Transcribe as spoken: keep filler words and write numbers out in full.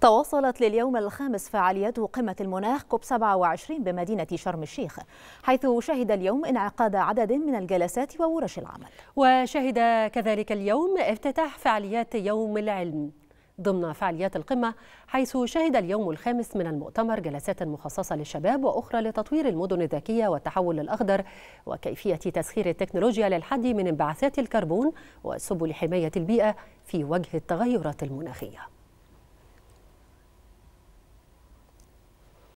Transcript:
تواصلت لليوم الخامس فعاليات قمة المناخ كوب سبعة وعشرين بمدينة شرم الشيخ، حيث شهد اليوم انعقاد عدد من الجلسات وورش العمل. وشهد كذلك اليوم افتتاح فعاليات يوم العلم ضمن فعاليات القمة، حيث شهد اليوم الخامس من المؤتمر جلسات مخصصة للشباب وأخرى لتطوير المدن الذكية والتحول الأخضر وكيفية تسخير التكنولوجيا للحد من انبعاثات الكربون وسبل حماية البيئة في وجه التغيرات المناخية.